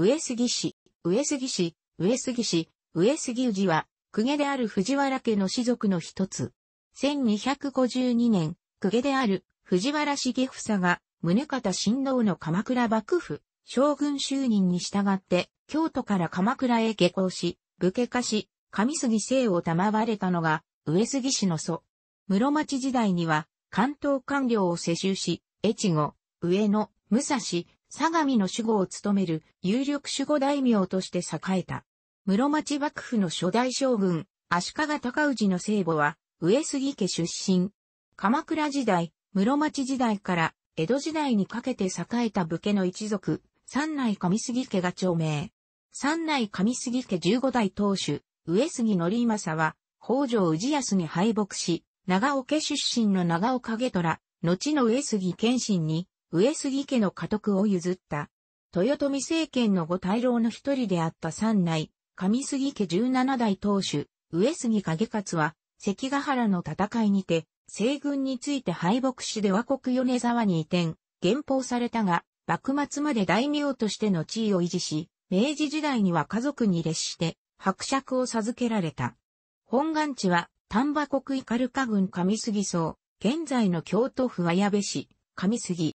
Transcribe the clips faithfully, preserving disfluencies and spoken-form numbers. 上杉氏、上杉氏、上杉氏、上杉氏は、公家である藤原家の氏族の一つ。せんにひゃくごじゅうにねん、公家である藤原重房が、宗方親王の鎌倉幕府、将軍就任に従って、京都から鎌倉へ下校し、武家化し、上杉姓を賜れたのが、上杉氏の祖。室町時代には、関東官僚を世襲し、越後、上野、武蔵、相模の守護を務める有力守護大名として栄えた。室町幕府の初代将軍、足利尊氏の生母は、上杉家出身。鎌倉時代、室町時代から江戸時代にかけて栄えた武家の一族、三内上杉家が長名。三内上杉家じゅうご代当主、上杉憲政は、北条氏康に敗北し、長尾家出身の長尾景虎、後の上杉謙信に、上杉家の家督を譲った。豊臣政権の五大老の一人であった三内、上杉家じゅうなな代当主、上杉景勝は、関ヶ原の戦いにて、西軍について敗北し出羽国米沢に移転、減封されたが、幕末まで大名としての地位を維持し、明治時代には家族に列して、伯爵を授けられた。本願地は、丹波国斑鳩郡上杉荘、現在の京都府綾部市、上杉。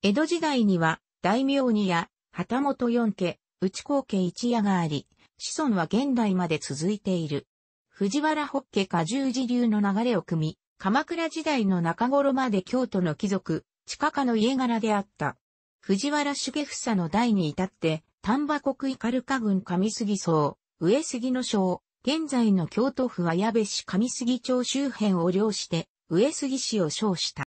江戸時代には、大名にや、旗本四家、内高家一家があり、子孫は現代まで続いている。藤原北家加十次流の流れを組み、鎌倉時代の中頃まで京都の貴族、近家の家柄であった。藤原重房の代に至って、丹波国斑鳩郡上杉荘、上杉の荘、現在の京都府綾部市上杉町周辺を領して、上杉氏を称した。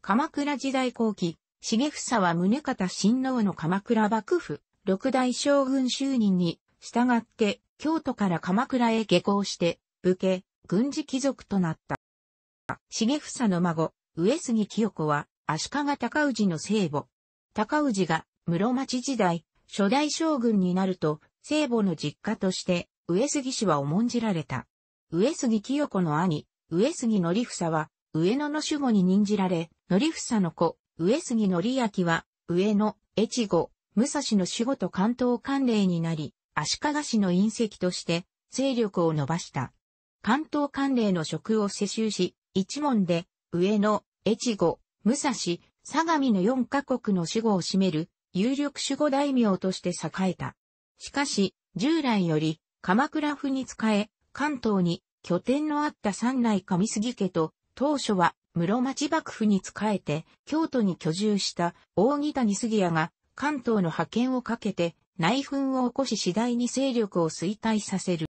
鎌倉時代後期、重房は宗方親王の鎌倉幕府、六代将軍就任に、従って、京都から鎌倉へ下校して、武家、軍事貴族となった。重房の孫、上杉清子は、足利尊氏の生母。尊氏が、室町時代、初代将軍になると、生母の実家として、上杉氏は重んじられた。上杉清子の兄、上杉憲房は、上野の守護に任じられ、憲房の子、上杉憲明は、上野、越後、武蔵の守護と関東管領になり、足利氏の姻戚として、勢力を伸ばした。関東管領の職を世襲し、一門で、上野、越後、武蔵、相模のよんカ国の守護を占める、有力守護大名として栄えた。しかし、従来より、鎌倉府に仕え、関東に拠点のあった三内上杉家と、当初は室町幕府に仕えて京都に居住した扇谷杉谷が関東の派遣をかけて内紛を起こし次第に勢力を衰退させる。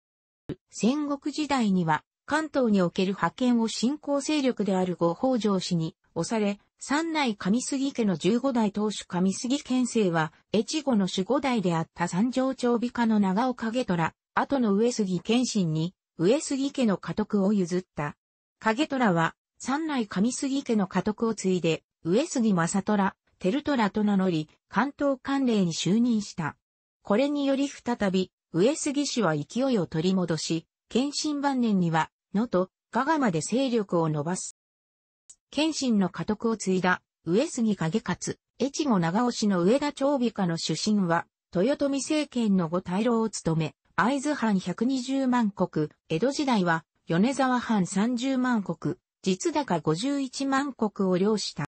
戦国時代には関東における派遣を新興勢力である後北条氏に押され、三内上杉家のじゅうご代当主上杉謙政は越後の守護代であった三条町美家の長尾景虎、後の上杉謙信に上杉家の家督を譲った。景虎は、三内上杉家の家督を継いで、上杉政虎、照虎と名乗り、関東管領に就任した。これにより再び、上杉氏は勢いを取り戻し、謙信晩年には、能と加賀まで勢力を伸ばす。謙信の家督を継いだ、上杉景勝、越後長尾氏の上田長美家の出身は、豊臣政権の五大老を務め、会津藩ひゃくにじゅうまん石、江戸時代は、米沢藩さんじゅうまん石、実高ごじゅういちまん石を領した。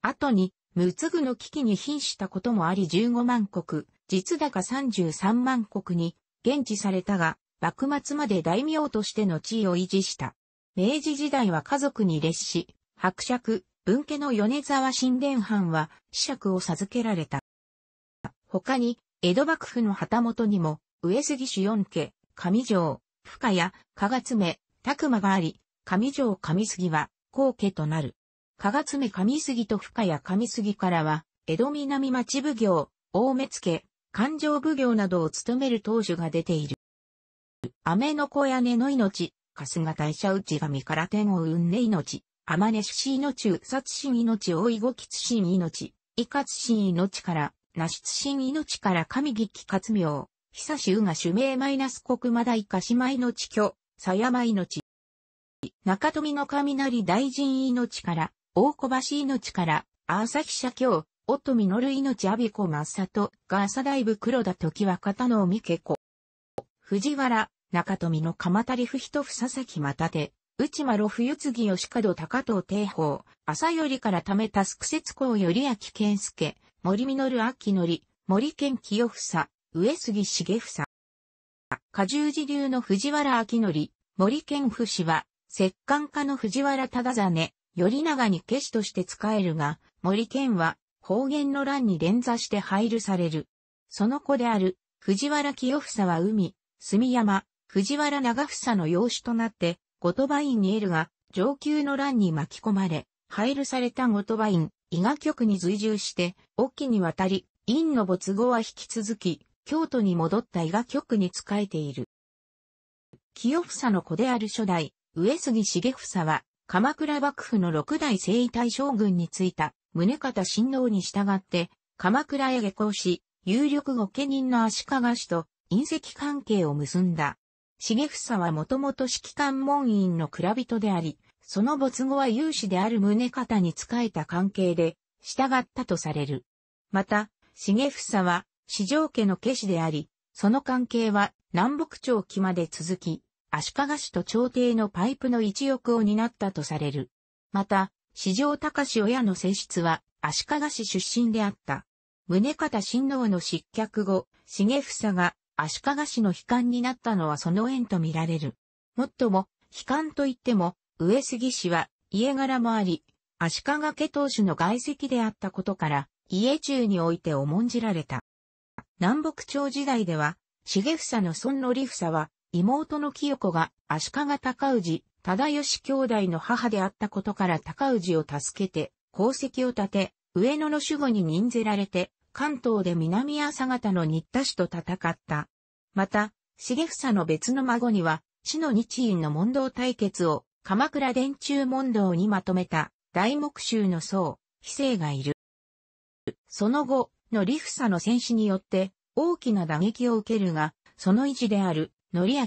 後に、陸奥の危機に瀕したこともありじゅうごまん石、実高さんじゅうさんまん石に、減置されたが、幕末まで大名としての地位を維持した。明治時代は家族に列し、伯爵、分家の米沢新田藩は、子爵を授けられた。他に、江戸幕府の旗本にも、上杉氏よん家、上条、深谷、加賀爪、拓馬があり、上条上杉は、後家となる。加賀爪上杉と深谷上杉からは、江戸南町奉行、大目付、勘定奉行などを務める当主が出ている。雨の子屋根の命、春日大社内神から天を生んで命、天根氏命、うさつし命、大井ごきつし命、いかつし命から、なしつし命から上木木活名。久しうが主名マイナス国間大鹿島命居、狭山命。中富の雷大神命から、大小橋命から、アーサヒ社教、音実命阿鼻子正人、が朝大部黒田時は片野美家子。藤原、中富の鎌足不人房崎又手、内間露冬継義門高藤定法、朝頼からためたすくせつ公頼明健介、森実秋典、森健清房、上杉重房。下重時流の藤原秋典、森健不死は、摂関家の藤原忠実、頼長に家子として仕えるが、森健は、保元の乱に連座して廃流される。その子である、藤原清房は海、住山、藤原長房の養子となって、後鳥羽院に得るが、承久の乱に巻き込まれ、廃流された後鳥羽院、伊賀局に随従して、隠岐に渡り、院の没後は引き続き、京都に戻った伊賀局に仕えている。清房の子である初代、上杉重房は、鎌倉幕府の六代征夷大将軍に就いた、宗方親王に従って、鎌倉へ下校し、有力御家人の足利氏と、姻戚関係を結んだ。重房はもともと式官門院の蔵人であり、その没後は有志である宗方に仕えた関係で、従ったとされる。また、重房は、四条家の家子であり、その関係は、南北朝期まで続き、足利氏と朝廷のパイプの一翼を担ったとされる。また、四条隆親の正室は足利氏出身であった。宗方親王の失脚後、重房が足利氏の悲観になったのはその縁とみられる。もっとも、悲観といっても、上杉氏は家柄もあり、足利家当主の外戚であったことから、家中において重んじられた。南北朝時代では、重房の孫則房は、妹の清子が足利尊氏、忠義兄弟の母であったことから尊氏を助けて、功績を立て、上野の守護に任ぜられて、関東で南朝方の新田氏と戦った。また、重房の別の孫には、市の日院の問答対決を、鎌倉殿中問答にまとめた、大木舟の僧、非生がいる。その後、則房の戦死によって、大きな打撃を受けるが、その遺児である、則明、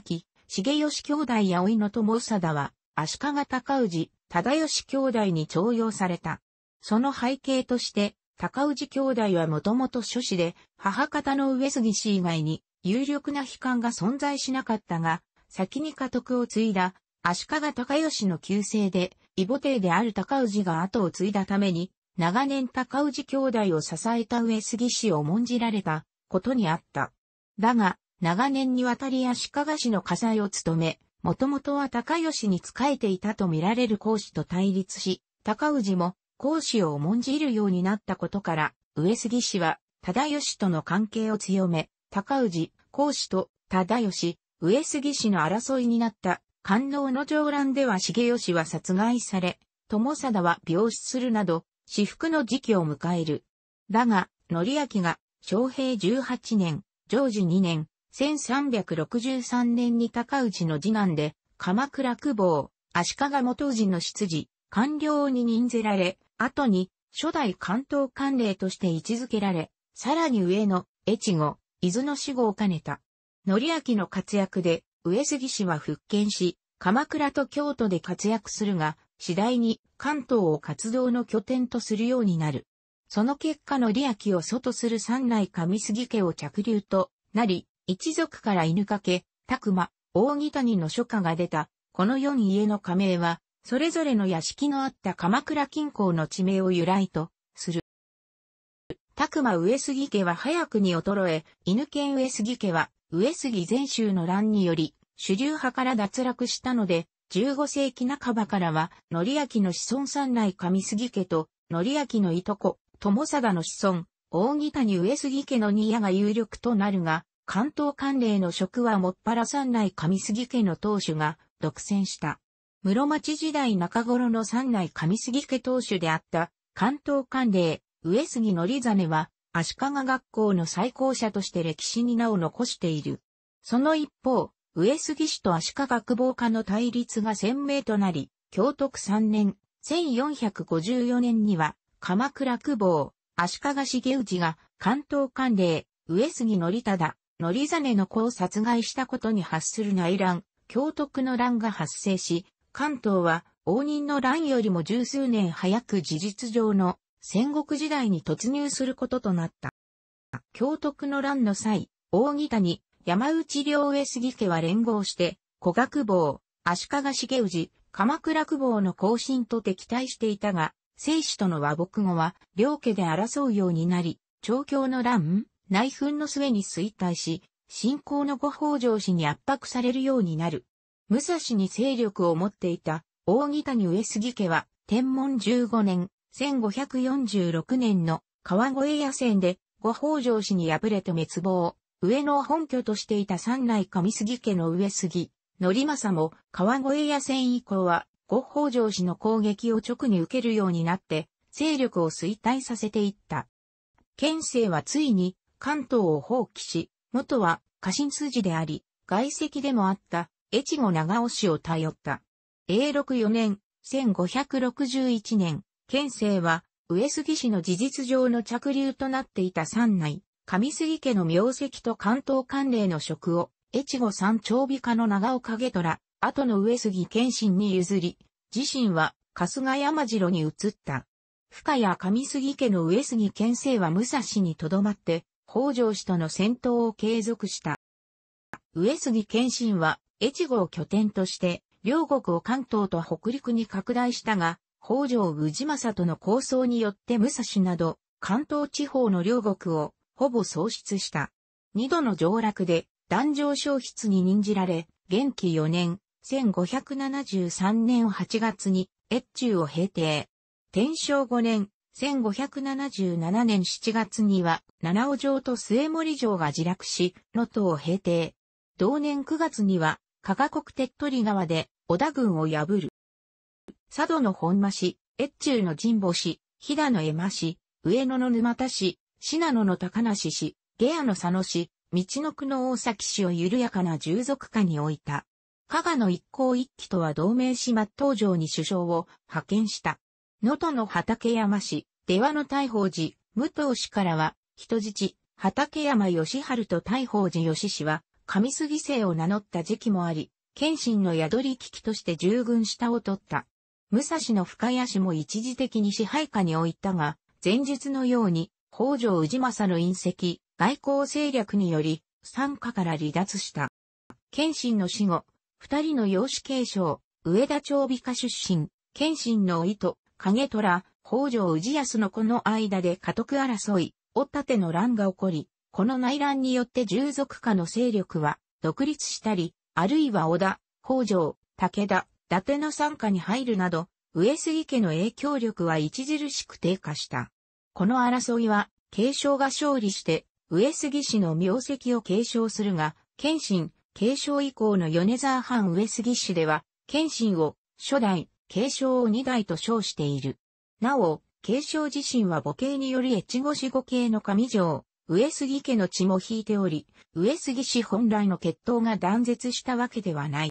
重義兄弟や甥の友貞は、足利尊氏、忠義兄弟に重用された。その背景として、尊氏兄弟はもともと諸子で、母方の上杉氏以外に、有力な妃官が存在しなかったが、先に家督を継いだ、足利尊義の旧姓で、異母弟である尊氏が後を継いだために、長年尊氏兄弟を支えた上杉氏を重んじられたことにあった。だが、長年にわたり足利氏の家宰を務め、もともとは尊義に仕えていたとみられる公子と対立し、尊氏も公子を重んじるようになったことから、上杉氏は忠義との関係を強め、尊氏、公子と忠義、上杉氏の争いになった。観音の上乱では重義は殺害され、友貞は病死するなど、至福の時期を迎える。だが、則明が正平じゅうはちねん、常時にねん、せんさんびゃくろくじゅうさんねんに尊氏の次男で、鎌倉公方、足利元氏の執事、官僚に任ぜられ、後に、初代関東管領として位置づけられ、さらに上野、越後、伊豆の守護を兼ねた。則明の活躍で、上杉氏は復権し、鎌倉と京都で活躍するが、次第に関東を活動の拠点とするようになる。その結果則明を祖とする三内上杉家を嫡流となり、一族から犬掛、宅間、扇谷の諸家が出た、この四家の家名は、それぞれの屋敷のあった鎌倉近郊の地名を由来とする。宅間上杉家は早くに衰え、犬犬上杉家は、上杉禅宗の乱により、主流派から脱落したので、じゅうごせいき半ばからは、則明の子孫三内上杉家と、則明のいとこ、友貞の子孫、扇谷上杉家のにやが有力となるが、関東管領の職はもっぱら三内上杉家の当主が独占した。室町時代中頃の三内上杉家当主であった関東管領上杉則実は足利学校の再興者として歴史に名を残している。その一方、上杉氏と足利公方家の対立が鮮明となり、享徳さんねん、せんよんひゃくごじゅうよねんには鎌倉公方、足利重氏が関東管領上杉則忠、則実の子を殺害したことに発する内乱、享徳の乱が発生し、関東は応仁の乱よりも十数年早く事実上の戦国時代に突入することとなった。享徳の乱の際、扇谷、山内領上杉家は連合して、古学坊、足利茂氏、鎌倉公方の後進と敵対していたが、正氏との和睦後は、両家で争うようになり、長慶の乱、内紛の末に衰退し、新興の後北条氏に圧迫されるようになる。武蔵に勢力を持っていた、扇谷上杉家は、天文じゅうごねん、せんごひゃくよんじゅうろくねんの川越野戦で、後北条氏に敗れて滅亡。上野を本拠としていた三内上杉家の上杉則政も川越野戦以降は後北条氏の攻撃を直に受けるようになって勢力を衰退させていった。権政はついに関東を放棄し、元は家臣筋であり、外戚でもあった越後長尾氏を頼った。永禄よねん、せんごひゃくろくじゅういちねん、権政は上杉氏の事実上の嫡流となっていた三内上杉家の名跡と関東管領の職を、越後三町美家の長尾景虎、後の上杉謙信に譲り、自身は春日山城に移った。深谷上杉家の上杉謙信は武蔵にとどまって、北条氏との戦闘を継続した。上杉謙信は、越後を拠点として、両国を関東と北陸に拡大したが、北条氏政との抗争によって武蔵など、関東地方の両国を、ほぼ喪失した。二度の上洛で、壇上消失に任じられ、元亀よねん、せんごひゃくななじゅうさんねんはちがつに、越中を平定。天正ごねん、せんごひゃくななじゅうななねんしちがつには、七尾城と末森城が自落し、能登を平定。同年くがつには、加賀国手っ取川で、織田軍を破る。佐渡の本間氏、越中の神保氏、飛騨の江間氏、上野の沼田氏、信濃の高梨氏、下野の佐野氏、みちのくの大崎氏を緩やかな従属下に置いた。加賀の一向一揆とは同盟し松濤城に首相を派遣した。能登の畠山氏、出羽の大宝寺、武藤氏からは、人質、畠山義春と大宝寺義氏は、上杉姓を名乗った時期もあり、謙信の宿り聞きとして従軍下を取った。武蔵の深谷氏も一時的に支配下に置いたが、前述のように、北条氏政の隕石、外交政略により、傘下から離脱した。謙信の死後、二人の養子継承、上田町美家出身、謙信の甥と、景虎、北条氏康の子の間で家督争い、追立の乱が起こり、この内乱によって従属下の勢力は、独立したり、あるいは織田、北条、武田、伊達の傘下に入るなど、上杉家の影響力は著しく低下した。この争いは、継承が勝利して、上杉氏の名跡を継承するが、謙信、継承以降の米沢藩上杉氏では、謙信を初代、継承を二代と称している。なお、継承自身は母系により越後氏後系の上条、上杉家の血も引いており、上杉氏本来の血統が断絶したわけではない。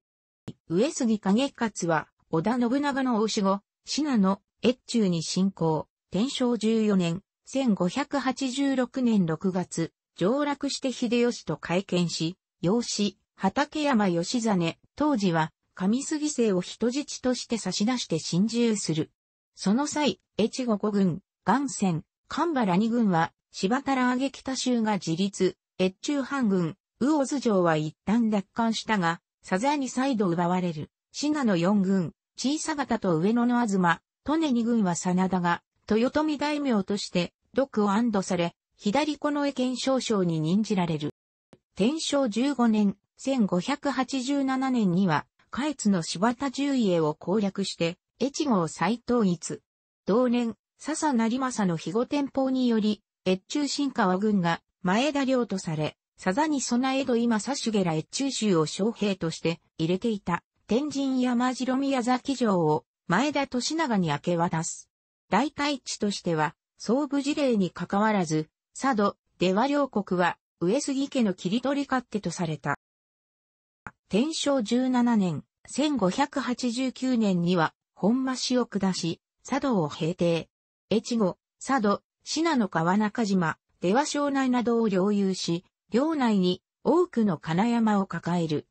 上杉景勝は、織田信長の甥御、信濃、越中に侵攻。天正じゅうよねん、せんごひゃくはちじゅうろくねんろくがつ、上洛して秀吉と会見し、養子、畠山義実、当時は、上杉姓を人質として差し出して心中する。その際、越後五軍、岩泉、神原二軍は、柴原揚北衆が自立、越中半軍、魚津城は一旦奪還したが、左座に再度奪われる。信濃四軍、小佐方と上野の東、利根二軍は真田が、豊臣大名として、毒を安堵され、左近衛健少将に任じられる。天正じゅうごねん、せんごひゃくはちじゅうななねんには、下越の柴田十家を攻略して、越後を再統一。同年、笹成政の肥後天保により、越中新川軍が前田領とされ、佐座に備え戸井正成ら越中衆を将兵として入れていた、天神山城宮崎城を前田利長に明け渡す。代替地としては、総武事例に関わらず、佐渡、出羽両国は、上杉家の切り取り勝手とされた。天正じゅうななねん、せんごひゃくはちじゅうきゅうねんには、本間氏を下し、佐渡を平定。越後、佐渡、信濃川中島、出羽庄内などを領有し、領内に多くの金山を抱える。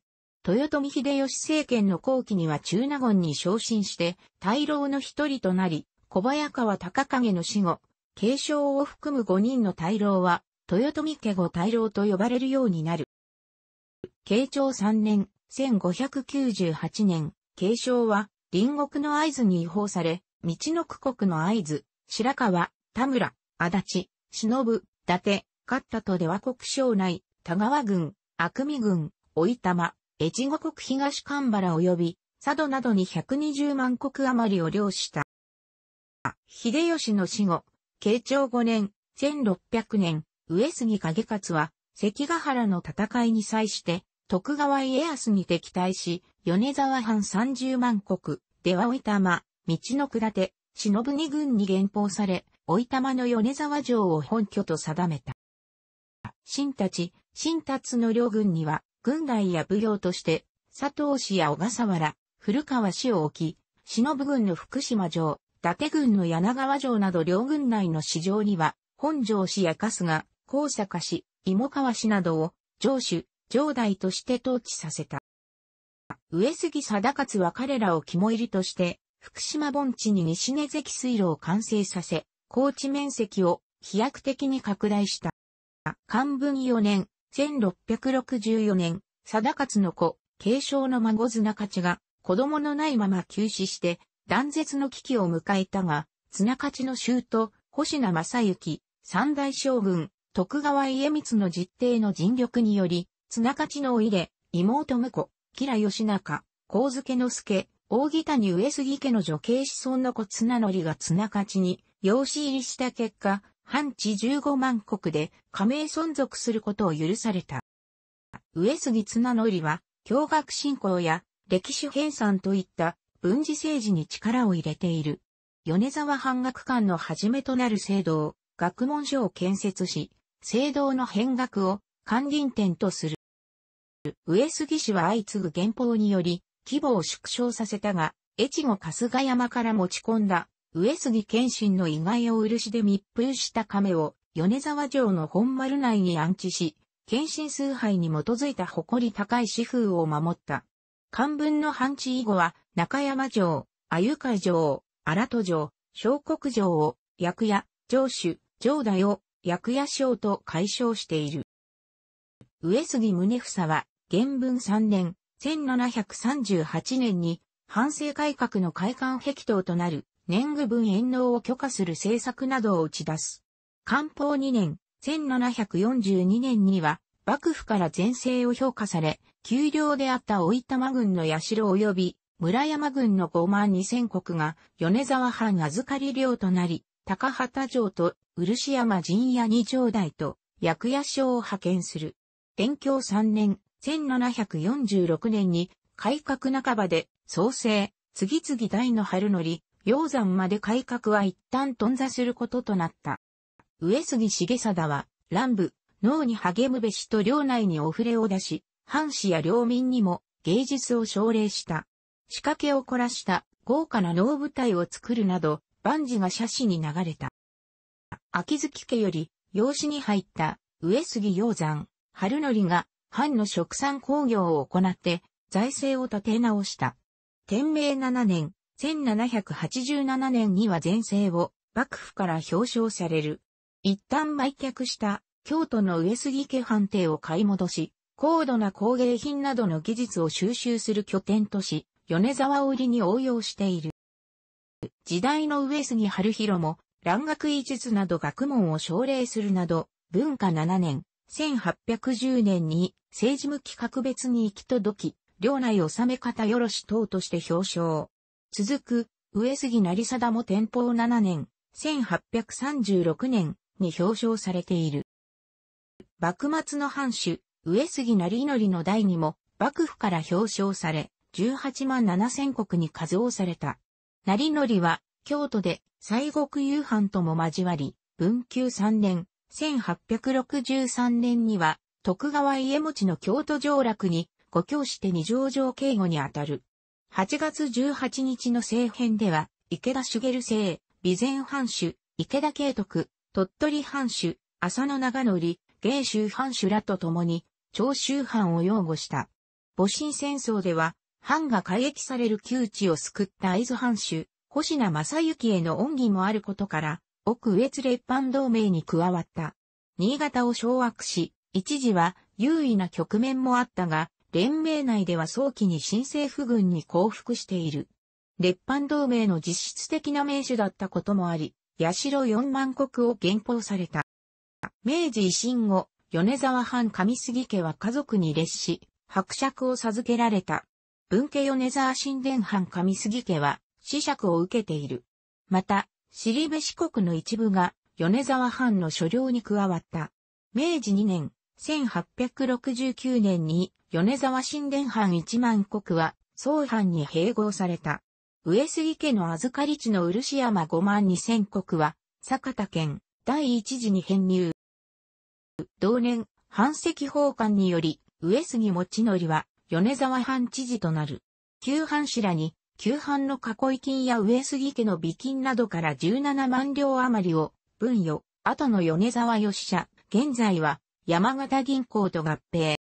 豊臣秀吉政権の後期には中納言に昇進して、大老の一人となり、小早川隆景の死後、継承を含むごにんの大老は、豊臣家ご大老と呼ばれるようになる。慶長さんねん、せんごひゃくきゅうじゅうはちねん、継承は、隣国の会津に移行され、みちのく国の会津、白河、田村、足立、忍、伊達、勝田と出羽国省内、田川郡、阿久見郡、老玉、越後国東蒲原及び、佐渡などにひゃくにじゅうまんこく余りを領した。秀吉の死後、慶長ごねん、せんろっぴゃくねん、上杉景勝は、関ヶ原の戦いに際して、徳川家康に敵対し、米沢藩さんじゅうまんこく、出羽老玉、みちのく伊達、忍に軍に減封され、老玉の米沢城を本拠と定めた。新立、新立の両軍には、軍代や奉行として、佐藤氏や小笠原、古川氏を置き、忍軍の福島城、伊達軍の柳川城など両軍内の市場には、本城氏や春日、高坂氏、芋川氏などを、城主、城代として統治させた。上杉貞勝は彼らを肝入りとして、福島盆地に西根堰水路を完成させ、耕地面積を飛躍的に拡大した。寛文よねん、せんろっぴゃくろくじゅうよねん、貞勝の子、慶長の孫綱勝が子供のないまま急死して、断絶の危機を迎えたが、綱勝の舅と保科正行、三代将軍、徳川家光の実弟の尽力により、綱勝の甥で、妹婿、吉良義仲、上野之助、扇谷上杉家の女系子孫の子綱則が綱勝に養子入りした結果、藩地じゅうごまんこくで加盟存続することを許された。上杉綱則は、教学振興や歴史編纂といった文治政治に力を入れている。米沢藩学館の始めとなる正道、学問所を建設し、正道の編学を管理点とする。上杉氏は相次ぐ減封により、規模を縮小させたが、越後春日山から持ち込んだ、上杉謙信の遺骸を漆で密封した甕を、米沢城の本丸内に安置し、謙信崇拝に基づいた誇り高い私風を守った。寛文の藩地以後は、中山城、鮎海城、荒戸城、小国城を、役屋、城主、城代を、役屋省と改称している。上杉宗房は、元文さんねん、せんななひゃくさんじゅうはちねんに、藩政改革の開館壁頭となる、年貢分延納を許可する政策などを打ち出す。寛宝にねん、せんななひゃくよんじゅうにねんには、幕府から善政を評価され、丘陵であった老玉郡の社及び、村山郡のごまんにせんこくが、米沢藩預かり領となり、高畑城と漆山陣屋に城代と、役屋省を派遣する。延享さんねん、せんななひゃくよんじゅうろくねんに、改革半ばで、創生、次々大野晴則、鷹山まで改革は一旦頓挫することとなった。上杉重貞は、乱舞、能に励むべしと領内にお触れを出し、藩士や領民にも芸術を奨励した。仕掛けを凝らした豪華な能舞台を作るなど、万事が社史に流れた。秋月家より、養子に入った上杉鷹山、晴則が、藩の殖産興業を行って、財政を立て直した。天明しちねん、せんななひゃくはちじゅうななねんには全政を幕府から表彰される。一旦売却した京都の上杉家藩邸を買い戻し、高度な工芸品などの技術を収集する拠点とし、米沢織に応用している。時代の上杉春広も、蘭学医術など学問を奨励するなど、文化しちねん、せんはっぴゃくじゅうねんに、政治向き格別に行き届き、領内納め方よろし等として表彰。続く、上杉成貞も天保しちねん、せんはっぴゃくさんじゅうろくねんに表彰されている。幕末の藩主、上杉成則の代にも、幕府から表彰され、じゅうはちまんななせんこくに数をされた。成則は、京都で、西国友藩とも交わり、文久さんねん、せんはっぴゃくろくじゅうさんねんには、徳川家持の京都上洛に、御教師手二条城警護にあたる。はちがつじゅうはちにちの政変では、池田茂正、備前藩主、池田慶徳、鳥取藩主、浅野長則、芸州藩主らと共に、長州藩を擁護した。戊辰戦争では、藩が改易される窮地を救った会津藩主、保科正行への恩義もあることから、奥越列藩同盟に加わった。新潟を掌握し、一時は優位な局面もあったが、連盟内では早期に新政府軍に降伏している。列藩同盟の実質的な盟主だったこともあり、社よんまん石を減俸された。明治維新後、米沢藩上杉家は家族に列し、伯爵を授けられた。文家米沢新田藩上杉家は、子爵を受けている。また、後部四国の一部が、米沢藩の所領に加わった。明治にねん、せんはっぴゃくろくじゅうきゅうねんに、米沢新田藩いちまん石は、惣藩に併合された。上杉家の預かり地の漆山ごまんにせん石は、酒田県、第一次に編入。同年、版籍奉還により、上杉茂徳は、米沢藩知事となる。旧藩士らに、旧藩の囲い金や上杉家の備金などからじゅうななまんりょう余りを、分与、後の米沢義社、現在は、山形銀行と合併。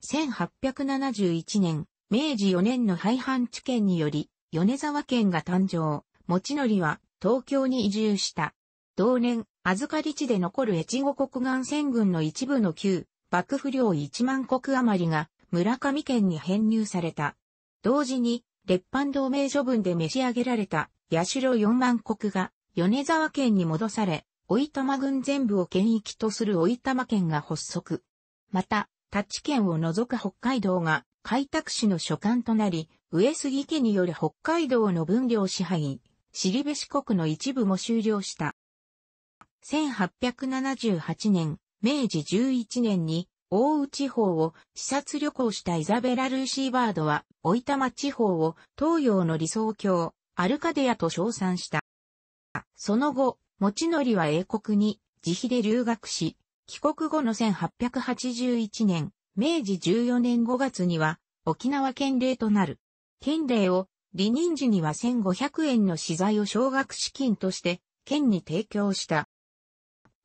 せんはっぴゃくななじゅういちねん、明治よねんの廃藩置県により、米沢県が誕生、茂徳は東京に移住した。同年、預かり地で残る越後国岸線軍の一部の旧、幕府領いちまん石余りが村上県に編入された。同時に、列藩同盟処分で召し上げられた社よんまん石が米沢県に戻され、老玉郡全部を県域とする老玉県が発足。また、他地県を除く北海道が開拓使の所管となり、上杉家による北海道の分領支配、後部四国の一部も終了した。せんはっぴゃくななじゅうはちねん、明治じゅういちねんに、奥羽地方を視察旅行したイザベラ・ルーシーバードは、老玉地方を東洋の理想郷、アルカデアと称賛した。その後、茂徳は英国に自費で留学し、帰国後のせんはっぴゃくはちじゅういちねん、明治じゅうよねんごがつには、沖縄県令となる。県令を、離任時にはせんごひゃくえんの資材を奨学資金として、県に提供した。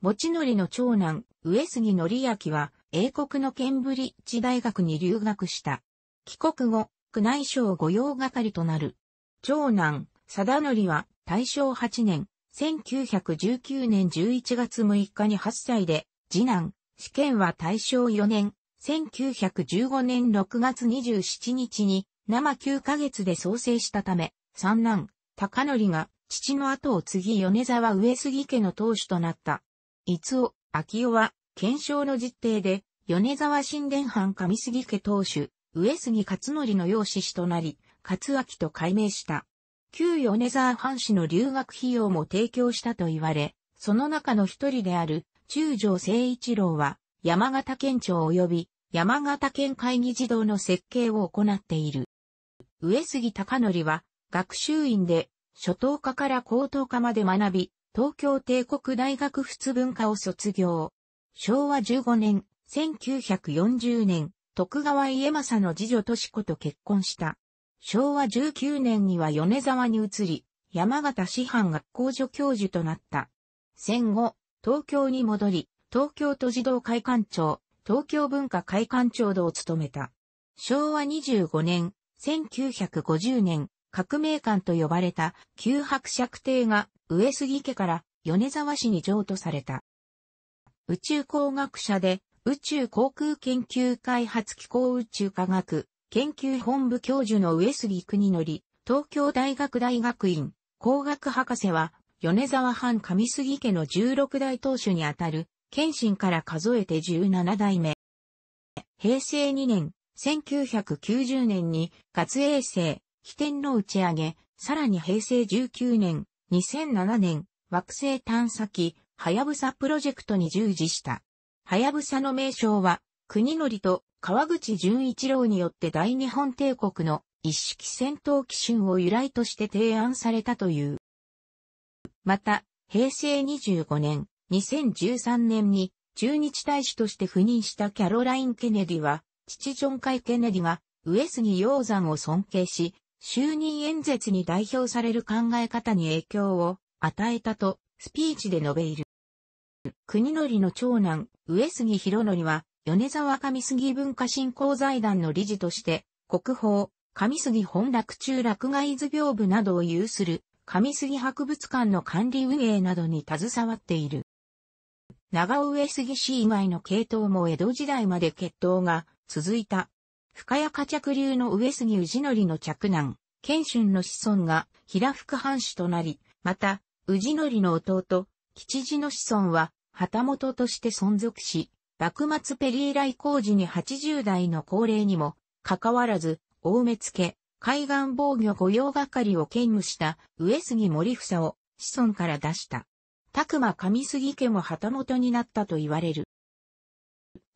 茂徳の長男、上杉紀明は、英国のケンブリッジ大学に留学した。帰国後、宮内省御用掛となる。長男、貞則は、大正はちねん、せんきゅうひゃくじゅうきゅうねんじゅういちがつむいかにはっさいで、次男、子健は大正よねん、せんきゅうひゃくじゅうごねんろくがつにじゅうしちにちに、生きゅうかげつで早生したため、三男、高則が、父の後を継ぎ米沢上杉家の当主となった。伊津尾、昭夫は、検証の実定で、米沢新田藩上杉家当主、上杉勝則の養子となり、勝昭と改名した。旧米沢藩士の留学費用も提供したと言われ、その中の一人である、中条誠一郎は、山形県庁及び、山形県会議児童の設計を行っている。上杉高則は学習院で初等科から高等科まで学び、東京帝国大学仏文科を卒業。昭和じゅうごねん、せんきゅうひゃくよんじゅうねん、徳川家政の次女敏子と結婚した。昭和じゅうきゅうねんには米沢に移り、山形師範学校助教授となった。戦後、東京に戻り、東京都児童会館長、東京文化会館長を務めた。昭和にじゅうごねん、せんきゅうひゃくごじゅうねん、革命館と呼ばれた旧伯爵邸が上杉家から米沢市に譲渡された。宇宙工学者で宇宙航空研究開発機構宇宙科学研究本部教授の上杉邦則、東京大学大学院工学博士は米沢藩上杉家のじゅうろくだい当主にあたる謙信から数えてじゅうななだいめ。平成にねん、せんきゅうひゃくきゅうじゅうねんに月衛星、飛天の打ち上げ、さらに平成じゅうきゅうねん、にせんななねん、惑星探査機、はやぶさプロジェクトに従事した。はやぶさの名称は、国則と川口純一郎によって大日本帝国の一式戦闘機種を由来として提案されたという。また、平成にじゅうごねん、にせんじゅうさんねんに駐日大使として赴任したキャロライン・ケネディは、父ジョン・カイ・ケネディが上杉鷹山を尊敬し、就任演説に代表される考え方に影響を与えたとスピーチで述べいる。邦則の長男、上杉博則は、米沢上杉文化振興財団の理事として、国宝、上杉本洛中洛外図屏風などを有する上杉博物館の管理運営などに携わっている。長上杉氏以外の系統も江戸時代まで血統が続いた。深谷家着流の上杉氏則の嫡男、謙春の子孫が平福藩主となり、また、氏則の弟、吉次の子孫は旗本として存続し、幕末ペリー来工時にはちじゅう代の高齢にも、かかわらず、大目付、海岸防御御用係を兼務した上杉盛房を子孫から出した。宅間上杉家も旗本になったと言われる。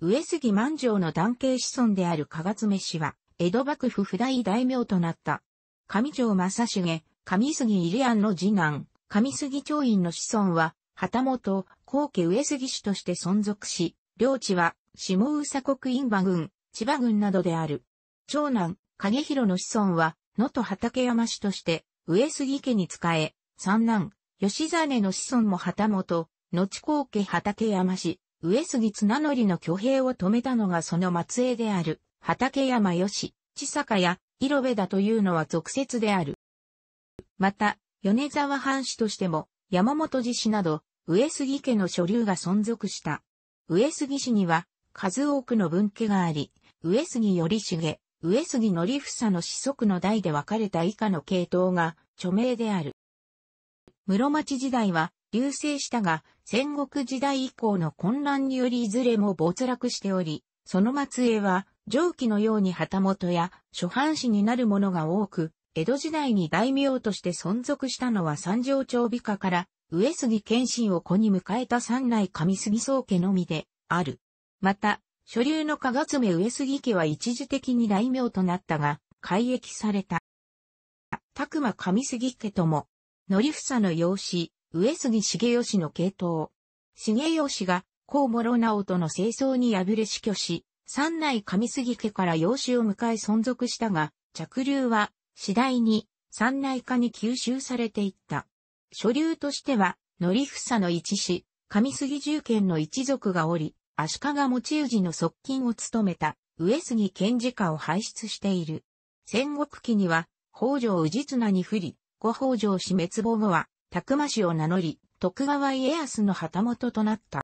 上杉万丈の男系子孫である加賀爪氏は、江戸幕府不代大名となった。上条正成、上杉入庵の次男、上杉長院の子孫は、旗本、高家上杉氏として存続し、領地は、下総国印旛郡、千葉郡などである。長男、景弘の子孫は、能登畠山氏として、上杉家に仕え、三男、義実の子孫も旗本、後高家畠山氏、上杉綱則の挙兵を止めたのがその末裔である、畠山義、千坂や、広部だというのは俗説である。また、米沢藩主としても、山本寺氏など、上杉家の所流が存続した。上杉氏には、数多くの分家があり、上杉頼重、上杉則房の子息の代で分かれた以下の系統が、著名である。室町時代は、隆盛したが、戦国時代以降の混乱によりいずれも没落しており、その末裔は、上記のように旗本や諸藩士になるものが多く、江戸時代に大名として存続したのは三条町美化から、上杉謙信を子に迎えた三内上杉宗家のみで、ある。また、所流の加賀爪上杉家は一時的に大名となったが、改易された。宅間上杉家とも、則房の養子、上杉茂吉の系統。茂吉が、高師直との政争に敗れ死去し、三内上杉家から養子を迎え存続したが、着流は、次第に、三内家に吸収されていった。所流としては、則房の一子、上杉重賢の一族がおり、足利持氏の側近を務めた、上杉謙次家を輩出している。戦国期には、北条氏綱に不利。後北条氏滅亡後は、宅間氏を名乗り、徳川家康の旗本となった。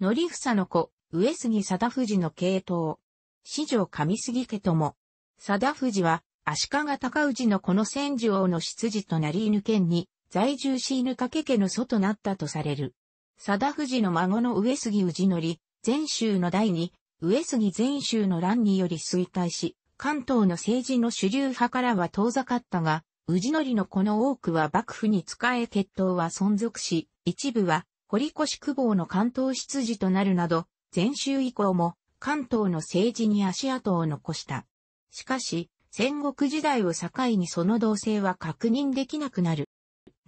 則房の子、上杉貞藤の系統。四条上杉家とも。貞藤は、足利尊氏の子の千寿王の執事となり犬県に、在住し犬掛家の祖となったとされる。貞藤の孫の上杉氏則、禅宗の代に、上杉禅宗の乱により衰退し、関東の政治の主流派からは遠ざかったが、氏則の子の多くは幕府に仕え血統は存続し、一部は堀越公方の関東執事となるなど、禅宗以降も関東の政治に足跡を残した。しかし、戦国時代を境にその動静は確認できなくなる。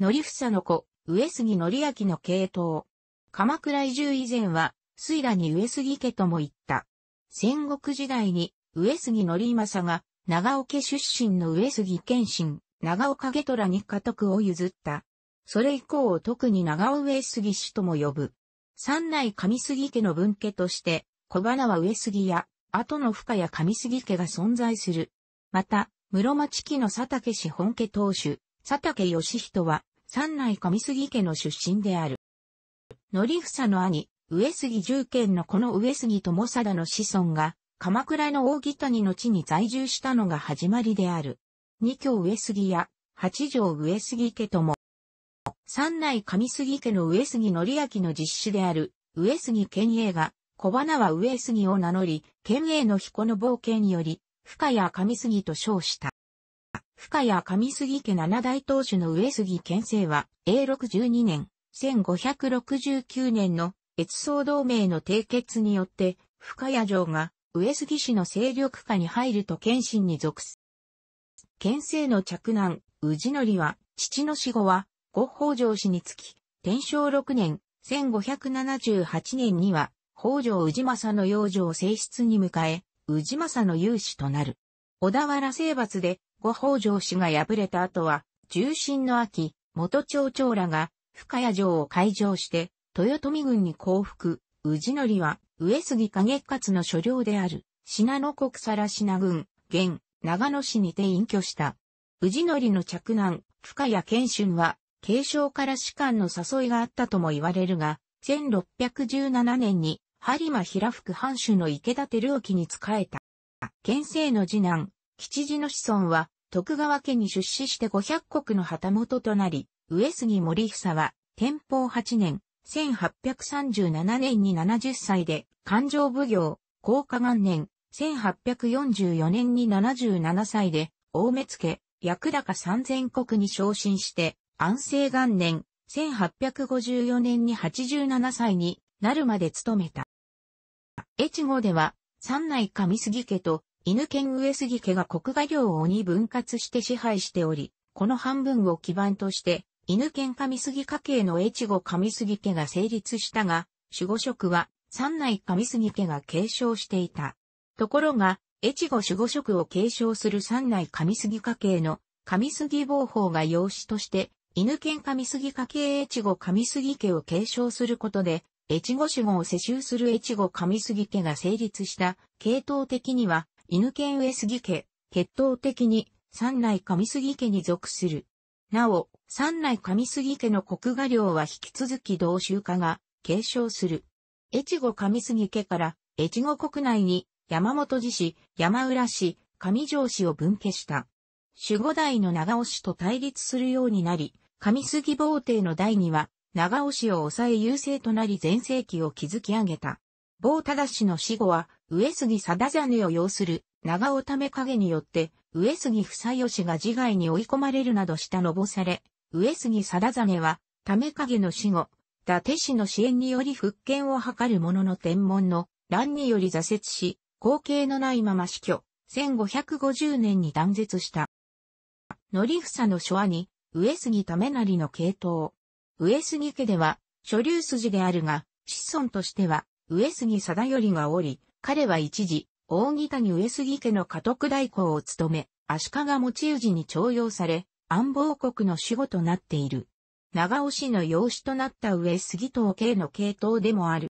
則房の子、上杉則明の系統。鎌倉移住以前は、水羅に上杉家とも言った。戦国時代に上杉則政が長尾家出身の上杉謙信。長尾景虎に家督を譲った。それ以降を特に長尾上杉氏とも呼ぶ。三内上杉家の分家として、小花は上杉や、後の深谷上杉家が存在する。また、室町期の佐竹氏本家当主、佐竹義人は、三内上杉家の出身である。則房の兄、上杉重賢のこの上杉友貞の子孫が、鎌倉の扇谷の地に在住したのが始まりである。二京上杉や、八条上杉家とも。三内上杉家の上杉則明の実子である、上杉謙英が、小花は上杉を名乗り、謙英の彦の暴挙により、深谷上杉と称した。深谷上杉家七代当主の上杉謙生は、永禄十二年、せんごひゃくろくじゅうきゅう年の、越相同盟の締結によって、深谷城が、上杉氏の勢力下に入ると謙信に属す。謙生の嫡男、氏則は、父の死後は、後北条氏につき、天正六年、せんごひゃくななじゅうはち年には、北条氏政の養女を正室に迎え、氏政の有志となる。小田原征伐で、後北条氏が敗れた後は、重臣の秋、元町長らが、深谷城を開城して、豊臣軍に降伏。氏則は、上杉景勝の所領である、信濃国更科郡、現長野市にて隠居した。氏則の嫡男、深谷謙春は、軽商から仕官の誘いがあったとも言われるが、せんろっぴゃくじゅうななねんに、播磨平福藩主の池田輝興に仕えた。謙成の次男、吉次の子孫は、徳川家に出資して五百石の旗本となり、上杉盛房は、天保はちねん、せんはっぴゃくさんじゅうななねんにななじゅっさいで、勘定奉行、弘化元年、せんはっぴゃくよんじゅうよねんにななじゅうななさいで、大目付、役高三千石に昇進して、安政元年、せんはっぴゃくごじゅうよねんにはちじゅうななさいになるまで務めた。越後では、三内上杉家と犬犬上杉家が国衙領をに分割して支配しており、この半分を基盤として、犬犬上杉家系の越後上杉家が成立したが、守護職は三内上杉家が継承していた。ところが、越後守護職を継承する三内上杉家系の上杉房法が養子として、犬犬上杉家系越後上杉家を継承することで、越後守護を世襲する越後上杉家が成立した、系統的には、犬犬上杉家、血統的に、三内上杉家に属する。なお、三内上杉家の国衙領は引き続き同州家が継承する。越後上杉家から、越後国内に、山本寺氏、山浦氏、上条氏を分家した。守護代の長尾氏と対立するようになり、上杉房邸の代には、長尾氏を抑え優勢となり全盛期を築き上げた。房忠氏の死後は、上杉定実を擁する長尾為景によって、上杉房吉が自害に追い込まれるなどしたのぼされ、上杉定実は、為景の死後、伊達氏の支援により復権を図るものの天文の乱により挫折し、後継のないまま死去、せんごひゃくごじゅうねんに断絶した。則房の庶兄に、上杉為成の系統。上杉家では、諸流筋であるが、子孫としては、上杉定頼がおり、彼は一時、扇谷上杉家の家督代行を務め、足利持氏に重用され、安房国の守護となっている。長尾氏の養子となった上杉藤系の系統でもある。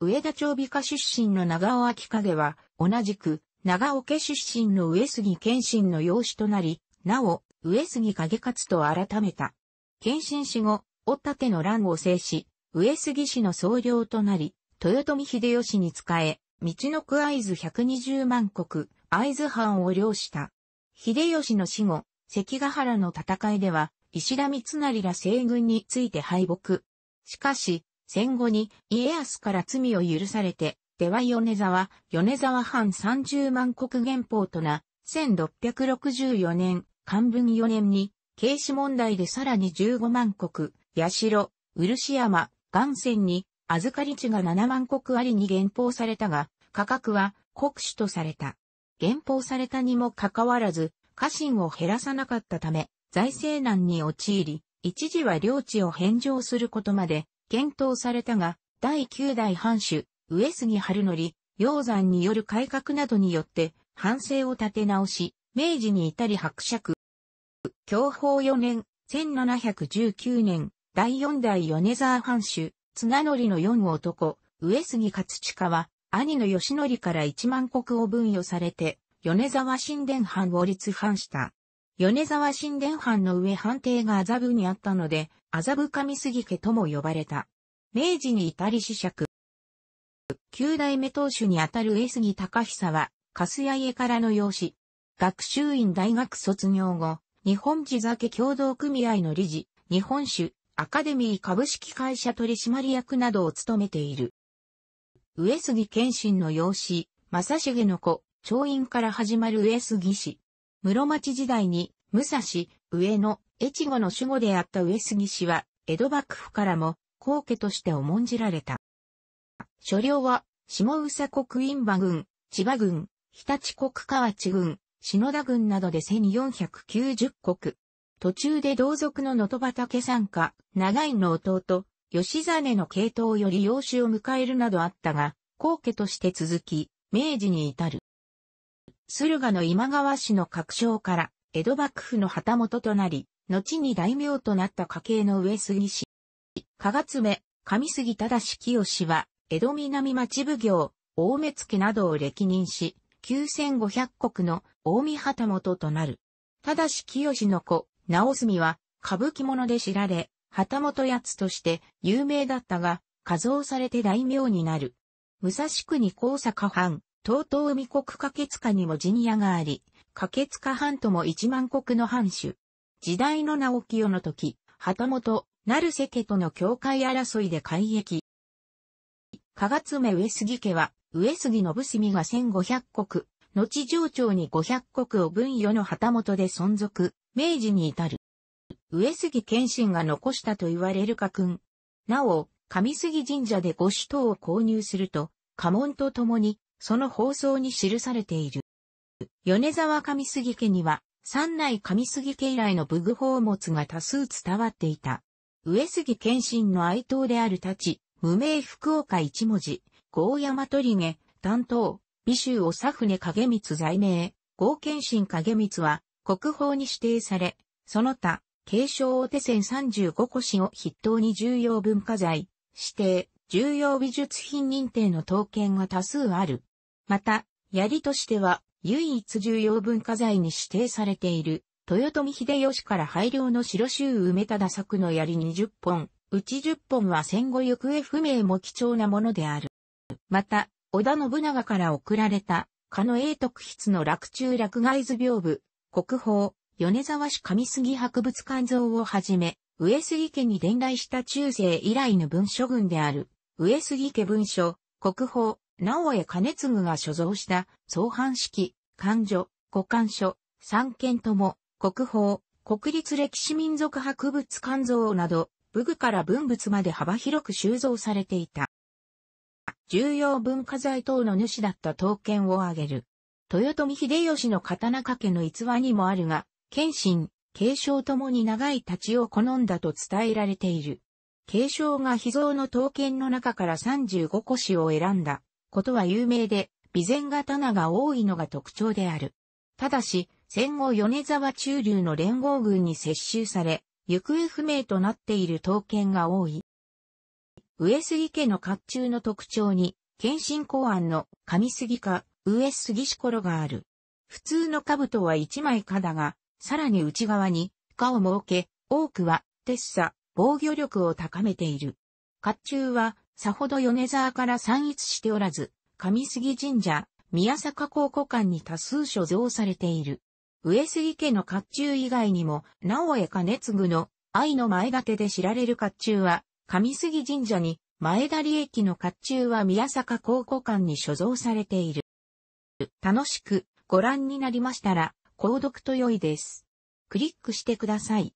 上田町美家出身の長尾昭景は、同じく、長尾家出身の上杉謙信の養子となり、なお、上杉景勝と改めた。謙信死後、御盾の乱を制し、上杉氏の総領となり、豊臣秀吉に仕え、みちのく会津ひゃくにじゅうまんこく、会津藩を領した。秀吉の死後、関ヶ原の戦いでは、石田三成ら西軍について敗北。しかし、戦後に家康から罪を許されて、出羽米沢、米沢藩さんじゅうまんこく減俸とな、せんろっぴゃくろくじゅうよねん、寛文よねんに、軽視問題でさらにじゅうごまんこく、社、漆山、岩泉に、預かり地がななまんこくありに減俸されたが、価格は国主とされた。減俸されたにもかかわらず、家臣を減らさなかったため、財政難に陥り、一時は領地を返上することまで、検討されたが、だいきゅうだい藩主、上杉春則、鷹山による改革などによって、藩政を立て直し、明治に至り伯爵。享保よねん、せんななひゃくじゅうきゅうねん、だいよんだい米沢藩主、綱則のよんおとこ、上杉勝親は、兄の義則からいちまんこくを分与されて、米沢新田藩を立藩した。米沢新田藩の上藩邸が麻布にあったので、麻布上杉家とも呼ばれた。明治に至り子爵。きゅうだいめ当主にあたる上杉隆久は、粕屋家からの養子。学習院大学卒業後、日本地酒協同組合の理事、日本酒、アカデミー株式会社取締役などを務めている。上杉謙信の養子、正成の子、長院から始まる上杉氏。室町時代に、武蔵、上野、越後の守護であった上杉氏は、江戸幕府からも、後家として重んじられた。所領は、下総国印旛郡、千葉郡、日立国河内郡、篠田郡などでせんよんひゃくきゅうじゅっこく。途中で同族の能登畑傘下、長井の弟、義実の系統より養子を迎えるなどあったが、後家として続き、明治に至る。駿河の今川氏の確証から、江戸幕府の旗本となり、後に大名となった家系の上杉氏。加賀目、上杉忠清は、江戸南町奉行、大目付などを歴任し、きゅうせんごひゃくこくの近江旗本となる。忠清の子、直澄は歌舞伎者で知られ、旗本八つとして有名だったが、加増されて大名になる。武蔵国高坂藩、東東海国掛塚にも陣屋があり、掛塚藩とも一万国の藩主。時代の直清の時、旗本、成瀬家との境界争いで改易。加賀爪上杉家は、上杉信澄がせんごひゃく石、後上長にごひゃく石を分与の旗本で存続、明治に至る。上杉謙信が残したと言われる家訓。なお、上杉神社で御首等を購入すると、家紋とともに、その包装に記されている。米沢上杉家には、三内上杉家以来の武具宝物が多数伝わっていた。上杉謙信の愛党である太刀、無名福岡一文字、郷山鳥毛、担当、尾州長船景光在名、郷謙信景光は、国宝に指定され、その他、継承大手線さんじゅうごこしを筆頭に重要文化財、指定、重要美術品認定の刀剣が多数ある。また、槍としては、唯一重要文化財に指定されている、豊臣秀吉から配領の白州梅忠作の槍にじゅっぽん、うちじゅっぽんは戦後行方不明も貴重なものである。また、織田信長から贈られた、狩野永徳筆の洛中洛外図屏風、国宝、米沢市上杉博物館像をはじめ、上杉家に伝来した中世以来の文書群である、上杉家文書、国宝、直江兼続が所蔵した、総版式、勘定、五官書、三件とも、国宝、国立歴史民俗博物館像など、武具から文物まで幅広く収蔵されていた。重要文化財等の主だった刀剣を挙げる。豊臣秀吉の刀掛けの逸話にもあるが、謙信、継承ともに長い太刀を好んだと伝えられている。継承が秘蔵の刀剣の中からさんじゅうごこしを選んだことは有名で、備前刀が多いのが特徴である。ただし、戦後米沢中流の連合軍に接収され、行方不明となっている刀剣が多い。上杉家の甲冑の特徴に、謙信考案の上杉か、上杉しころがある。普通の兜はいちまいかだが、さらに内側に、かを設け、多くは、鉄さ、防御力を高めている。甲冑は、さほど米沢から散逸しておらず、上杉神社、宮坂考古館に多数所蔵されている。上杉家の甲冑以外にも、直江兼続の、愛の前盾で知られる甲冑は、上杉神社に、前田利益の甲冑は宮坂考古館に所蔵されている。楽しくご覧になりましたら、購読と良いです。クリックしてください。